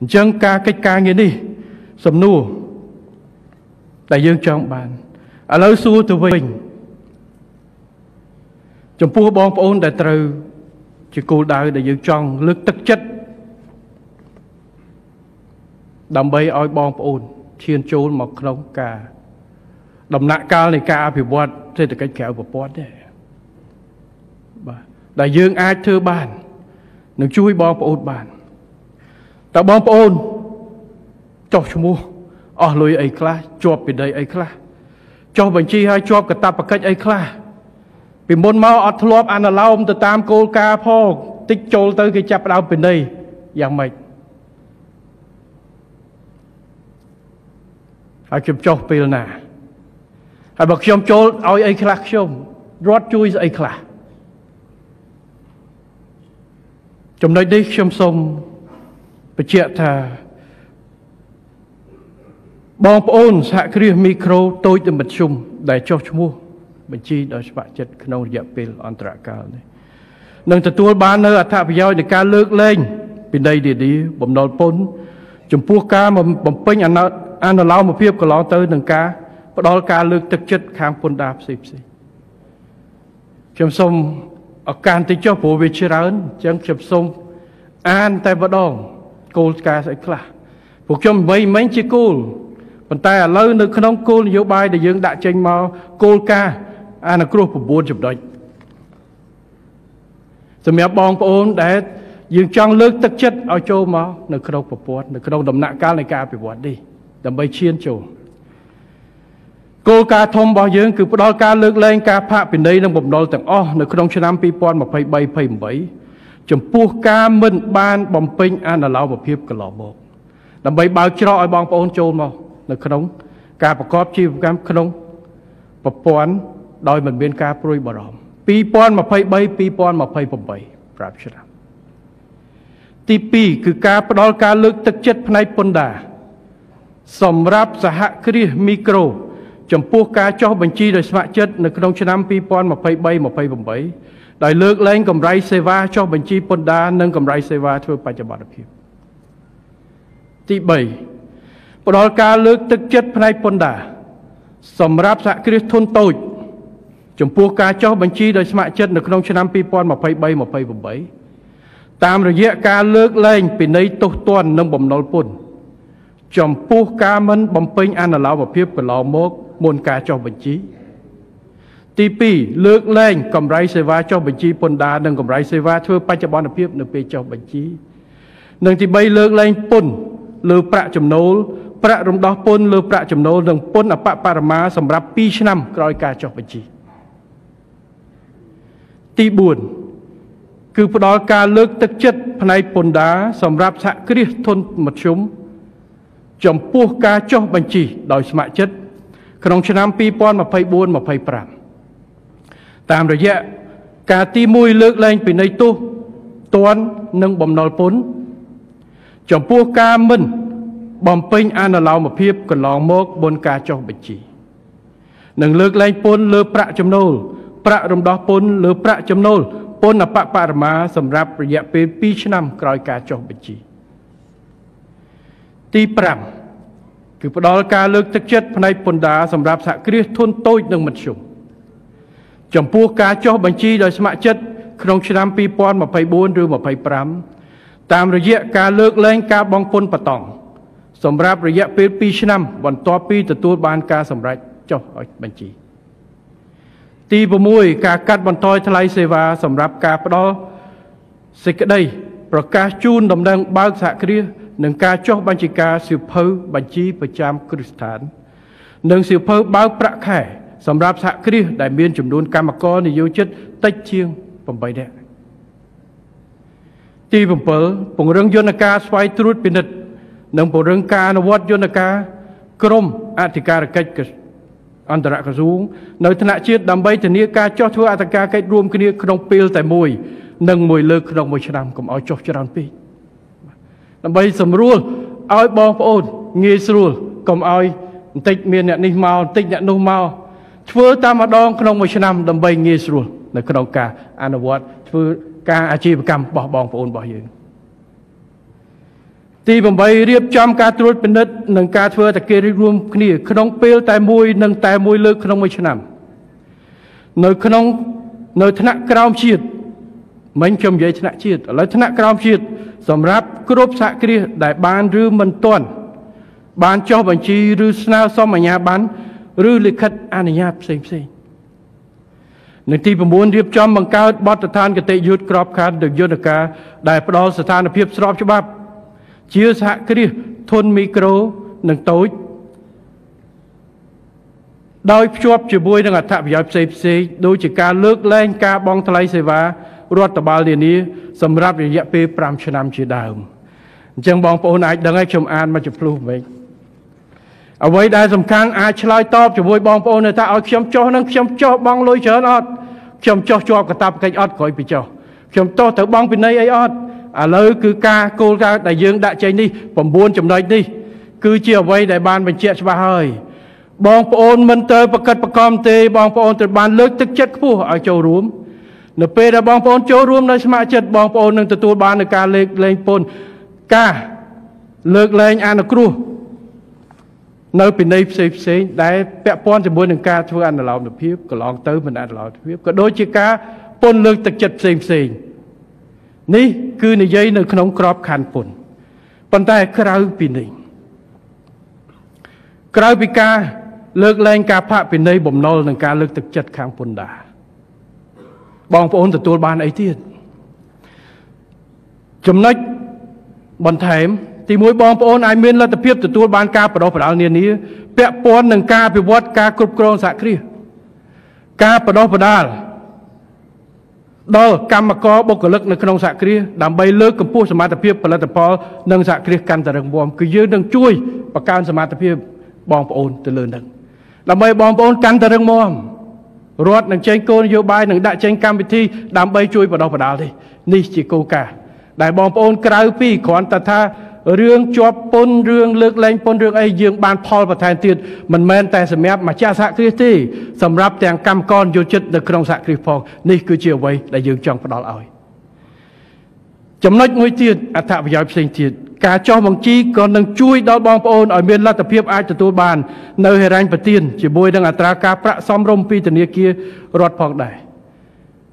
Dân ca cách ca nghe đi sầm nu tại dương trong bàn ở lâu xua từ bình chồng pua bom ôn đại từ chỉ cô đời để dương trong lực tất chất đầm bay oi bom ôn thiên trốn một lông ca đầm nặng ca này ca bị bọt thế từ cái kéo của bọt đấy đại dương ai thưa bàn đừng chui bom ôn bàn ta bom ôn cho mua ở lối ấy khá cho bị đây ấy khá cho bệnh chi hay cho cả ta bằng cách ấy khá bị môn máu ở thua ăn là lao từ tam cô ca pho tích trôi tới cái chập đau bên đây dạng mày hãy chụp cho pin nè hãy bật chôm trôi oi ấy khá chôm rót chui ấy khá chôm đây đi chôm sông bị chết thà bom ôn xạ kia micro tôi từ mật chung để cho mua bệnh chi đó bạn chết không dẹp pin on trả cao này nâng từ tua ban nơi ở tháp doi để ca lướt lên bên đây để đi bấm đòn pôn chấm pua ca mà bấm pin anh nó lao một phiêu của nó tới nâng cá và đó ca lướt thực chất khang pôn đạp xịp xịp chấm xong ở can thì cho phổ về chơi rán chẳng chấm xong an tại bắt đầu cô ca sẽ khla buộc chấm mấy mấy chiếc cô còn ta ở lâu nữa không cô nhiều bài để dưỡng đại tranh mau cô ca anh là cô phục buôn chụp đấy từ mẹ bong ôn để dưỡng trong lướt tất chất ở châu máu nữa không phục buôn nữa không đầm nặng ca này ca bị buồn đi đầm bay chiên chủ cô ca thông bao dưỡng cứ đo ca lướt lên ca phạ bên đây là một đôi tặng o nữa không cho năm pi pon mà phải bay phải bảy chấm pua ca mình ban bom pin anh là lao một hiệp cả lò một đầm bay bao cho rồi bong ôn châu máu nó không cả bà cóp chi cam không bà pon đòi mình bên ca prui bà ròm pi pon mà phải bay pi pon mà phải bầm bay rạp chưa nào ti pi cứ ca đòi ca lực thực chất này pon đà sầm rạp xã kia micro chấm pua ca cho bệnh chi đời sạ chất nó không cho năm pi pon mà phải bay mà phải bầm bay đòi lực lên cầm ray seva cho bệnh chi pon đà nâng cầm ray seva thôi phải cho bà được hiểu ti bảy bộ đo ca lướt tức chất phay pon đà sầm ráp xã kia thôn tôi chấm pua ca cho bệnh chi đời sạ chất được không cho năm pi pon mà phải bay mà phải bầm bay tam rồi dễ ca lướt lên pin ấy tốt toàn nâng bầm nồi pun chấm pua ca mân bầm pin anh là lão và phiếp của lão mốt môn ca cho bệnh chi ti pi lướt lên cầm ray seva cho bệnh chi pon đà nâng cầm ray seva thưa pa cho bọn phiếp được về cho bệnh chi nâng thì bay lướt lên pun lừa bạ chấm nấuประรมดอปนเลือประจำโนหนึ่งปนอปะปารมาสำหรับปีชนำกรอยกาจอกบัญชีตีบุญคือปลอกาเลิกตึกเจ็ดภายปนดาสำหรับสะคริทนมัดชุมจำพวกกาจอกบัญชีโดยสมัครเจ็ดขนมชนำปีปอนมาไพบุญมาไพปรามตามระยะกาตีมุยเลิกแรงไปในตู้ตอนหนึ่งบ่มนอลปนจำพวกกามินbom pin anh là lao một phiếp còn lò mốt bôn ca cho bệnh chỉ nâng lược lên pôn lơ prạ chấm nô prạ rồng đó pôn lơ prạ chấm nô pôn là pạ pạ mà sầm rạp rẻ pin pi năm còi ca cho bệnh chỉ ti pram cứ đó ca lược thực chất này pôn đá sầm rạp xã kia thôn tôi nâng mật sủng chấm pua ca cho bệnh chỉ đời sạ chất không chỉ năm pi pon mà phải buôn rư mà phải pram tam rồi dễ ca lược lên ca bong pôn bạt tòngสำหรับระยะเปลี่ยนปีชนะวันต่อปีจะตัวบานกาสำหรับเจ้าบัญชีตีประมุยกากัดบันทอยทลายเสวาสำหรับกาปดอสิกได้ประกาศจูนดำเนินบ้านสะเครียหนึ่งกาเจ้าบัญชีกาสืบเพื่อบัญชีประจำคริสถานหนึ่งสืบเพื่อบ้านประแข่สำหรับสะเครียได้เบียนจุ่มดูนกามกรในยุจิตเตเชียงปมใบแดงตีผมเปิลปงเรื่องยนต์กาสไวตรูดเป็นนำผลเรื่องการนวัตยนต์การกรมอาธิการกิจอันตรากระทรวงในธนาชีตดำใบธนีการเจ้าทั่วอาธิการกิจรวมกันนี้ขนมเปรี้ยวแต่มวยหนึ่งมวยเลิกขนมมวยชนะกับเอาจบชนะปีดำใบสำรวจเอาบองโอนเงี้ยสำรวจกับเอาติดเมียเนี่ยนิ่งเมาติดเนี่ยนุ่มเมาทั่วตามมาดองขนมมวยชนะดำใบเงี้ยสำรวจในขนมการอนุวัตทั่วการอาชีพกรรมบองโอนบ่อยเอง Ti bằng bay riêng trăm cá trôi bên đất nâng cá thưa tại kia rung kia khung peel tai môi nâng tai môi lơ khung môi chân nằm nơi khung nơi thân nặng cao chiết mình chấm dây thân nặng chiết lấy thân nặng cao chiết sầm ráp cướp sạ kia đại ban rư mình toàn ban cho bản chi rư sao so mà nhà ban rư lịch khất an nhà xem xem nơi ti bằng muốn riêng trăm bằng cá bát than cái tệ yết crop khăn được yết cả đại pro than phiếp sọp cho bắp chia sẻ cái thôn micro nâng tối đôi chụp chỉ bôi đang ở tháp giáo xây xây đôi chỉ ca lướt lên ca bong thay xây vá rót tờ ba liền đi sầm ráp để dẹp pe pram chăn nam chỉ đào chẳng bong phổ này đang ai chồng an mà chụp luôn vậy ở vậy đại sầm khang ai chơi top chỉ bôi bong phổ này ta ở chấm cho năng chấm cho bong lôi chớ nó chấm cho cả tập cái ót khỏi bị cho chấm to thở bong bên đây ấy ót à lỡ cứ ca cô ca đại dương đại chạy đi còn buôn chậm đấy đi cứ chiều vây đại ban mình chạy cho bà hơi bong ôn mình tới bậc cất bậc com tê bong ôn từ ban lướt tức chất phu ở châu ruộng nửa pê đã bong ôn châu ruộng nơi mà chật bong ôn nâng từ tua ban được ca lên lên pôn ca lướt lên ăn được cua nơi bên đây xế đại bẹ pon thì buôn được ca thưa ăn là lòng được phép còn lòng tới mình ăn lòng được phép còn đối chiếc ca pôn lướt tức chất xìนี่คือในยัยในขนมกรอบขันปุ่นปันแต่คราวปีหนึ่งคราวปีกาเลิกแรงกาพระปีในบ่มนอลหนึ่งกาเลิกตึกจัดข้างปุ่นด่าบองพระองค์ตัวบานไอเทียนจำนักบันเทมตีมวยบองพระองค์ไอเมียนละตะเพียบตัวบานกาประดอประดาวเนียนนี้เปะปอนหนึ่งกาไปวัดกากรุบกรองสักครีกาประดอประดาđó cam mà có bốc lực nâng nông sạ kia đảm bay lơ cầm phu smart tập và là tập po nâng sạ kia căn tại đồng bom cứ dưới nâng chui và can smart tập hiệp bom ôn từ lớn nâng đảm bay bom ôn căn tại đồng bom rót nâng chén cô vô bay nâng đại chén cam bị thi đảm bay chui vào đâu vào đào đi ní chỉ cô cả đại bom ôn cào pi còn ta tha riêng cho pôn riêng lực lên pôn riêng ấy riêng ban Paul và thành tiền mình men tài sản mẹ mà cha sạ kia thì sầm ráp tiền cam con vô chết được trong sạ kia phong ní cứ chiều vậy đại dương trong đó là ai chấm nói ngôi tiền à thà bây giờ sinh tiền cả cho bằng chi còn đang chui đo bom pôn ở miền la tập hiệp ai từ tôi bàn nơi hệ ranh và tiền chỉ bôi đang ở tra cá pạ xóm rôm pi từ nia kia rót phong đại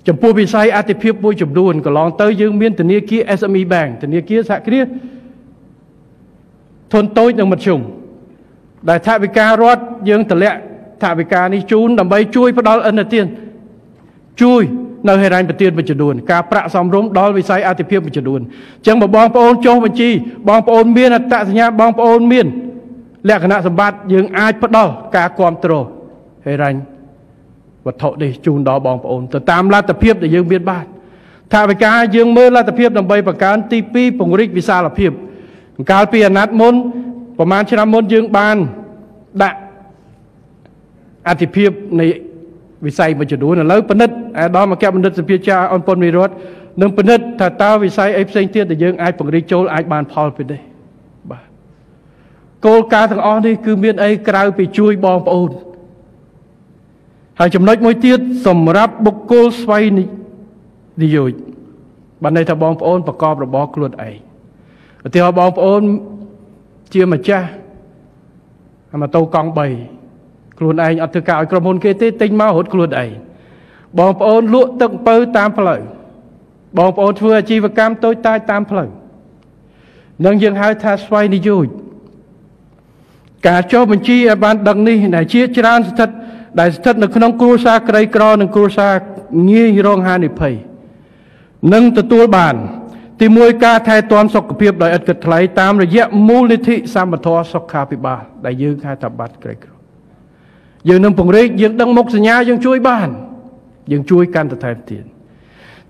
chấm pua bị say à tập hiệp bôi chấm đuôn còn lon tới dương miền từ nia kia SME bank từ nia kia sạ kia thôn tối đang mật trùng đại tháp bị ca rót dương tờ lẹ tháp bị ca ní chún đầm bay chui bắt đó ân là tiền chui nơi hệ ranh bật tiền bật đồn ca prạ xóm rốn đó bị say atipiem bật đồn chẳng mà bong pôn cho bật chi bong pôn miên tạ nhà bong pôn miên lẹ khả năng sầm bát dương ai bắt đó ca quam tro hệ ranh vật thọ đi chún đó bong pôn từ tam la atipiem để dương miên bát tháp bị ca dương mơ la atipiem đầm bay bạc ca tipi pong rick visa atipiemการเปลี่ยนนัดมนประมาณชนะมนยืงบานดะอธิพิบในวิสัยมันจะดูนะแล้วปนิดดอมมาแก้ปนิดสัมผัสชาอันปนมีรถนึงปนิดถ้าตาวิสัยเอฟเซนเตียแต่ยืงไอผงริโจลไอบานพอลไปได้บ้าโกลกาทางอ้อนี่คือเมียนไอกราวไปช่วยบองปูนหายจำน้อยมวยเตี้ยสมรับบุกโกลสไวนี่ดีอยู่บันในถ้าบองปูนประกอบระบอบกลวดไอthì họ bong ôn chia mà cha mà tàu con bầy luôn anh ở từ cào còn kia tết tinh mau hốt luôn ấy bong ôn lụa tận bơ tam phẩy bong ôn vừa chi và cam tối tai tam phẩy nâng dương hai tha xoay đi vui cả cho mình chi ban đằng đi này chia chán thật đại thật là không cua xa cây cò nâng cua xa nghi rong hai nịp phẩy nâng từ tua bànตีมวยกาไทยตอนสกเพียบโดยอัดกระไลตามระยะมูลนิธิสามทอสกคาปิบาได้ยืงค่าตบัดไกลๆยืงนำผงเรียกยืงดังมกสัญญายังช่วยบ้านยังช่วยการตัดแทนเตียน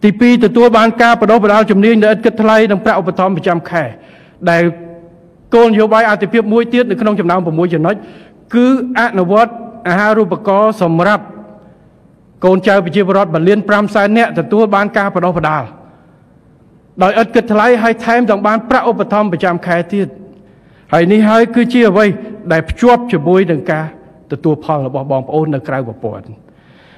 ตีปีตัวบ้านกาประดบประดาวจำเนียงโดยอัดกระไลดังพระอุปธรรมประจำแค่ได้โกนโยบายอาติเพียบมวยเตี้ยในขนมจำนำผมมวยจะน้อยคืออนุวัตอาหารูปกรสมรับโกนเจ้าปิจิบรอดบัลเลียนพรามสายเนี่ยตัวบ้านกาประดบประดาวโดยอัดกระไลให้แทมจากบ้านพระอุปธรรมประจำแค่ที่ให้นี้ให้คือเชี่ยวไว้ได้ชวบเฉยบุยดังกาแต่ตัวพอลบอกบองโอนในกลางบ่ปอน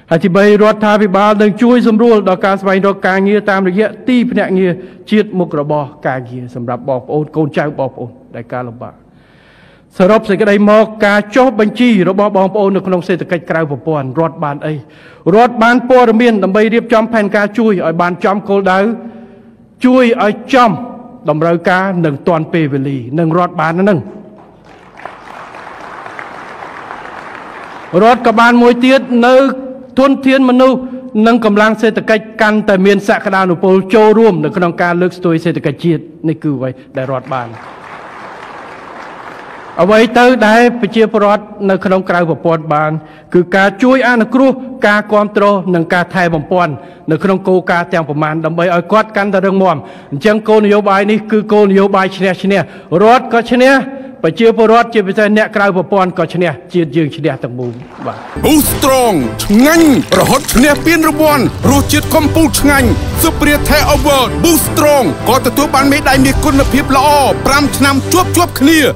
Hãy chỉ bày rót tha vì ba đừng chui sầm rùa đào cá sấy đào cá nghề tam được nhẹ ti phải nhẹ nghề chiết một cái bò cá nghề sầm rạp bò ôn côn trao bò ôn đại ca làm bà sờ rộp sẽ cái đây mò cá chốt bánh chi rồi bò bò ôn được con ông xây từ cách cao vào bòn rót bàn ấy rót bàn po làm biên làm bày điệp chom pan cá chui ở bàn chom cô đá chui ở chom làm rau cá nâng toàn pê về lì nâng rót bàn nó nâng rót cả bàn môi tiết nâng thôn thiên mân nâu nâng cầm lang xây tập cách căn tại miền xã khả đà nụ pô châu ruộng nâng con ca lực tôi xây tập cách chiết này cứ vậy đại rót bàn ở vậy tới đây bị chia rót nâng con ca của pon bàn cứ ca chui ăn nâng cua ca control nâng ca thay bằng pon nâng con cô ca theo của màn đầm bầy ở quát căn ta đường mòn chẳng cô nhiều bài này cứ cô nhiều bài chene rót có chene và chưa bao rót chưa bây giờ nẹt cào vào pon có chén nè chiên dương chén nè tầng bùn và Strong ngành rồi hot nè pin rồi pon rồi chiết compound ngành Superior Takeover Boost Strong có từ thuốc bán mấy đại miệt quân lập hiệp lọ 5 năm chuốc chuốc kia